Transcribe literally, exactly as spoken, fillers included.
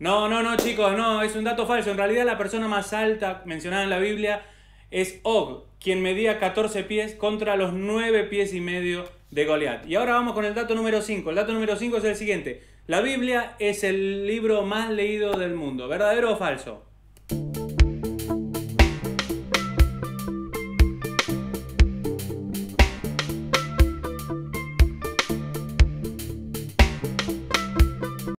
No, no, no, chicos, no, es un dato falso. En realidad la persona más alta mencionada en la Biblia es Og, quien medía catorce pies contra los nueve pies y medio de Goliath. Y ahora vamos con el dato número cinco. El dato número cinco es el siguiente. La Biblia es el libro más leído del mundo. ¿Verdadero o falso?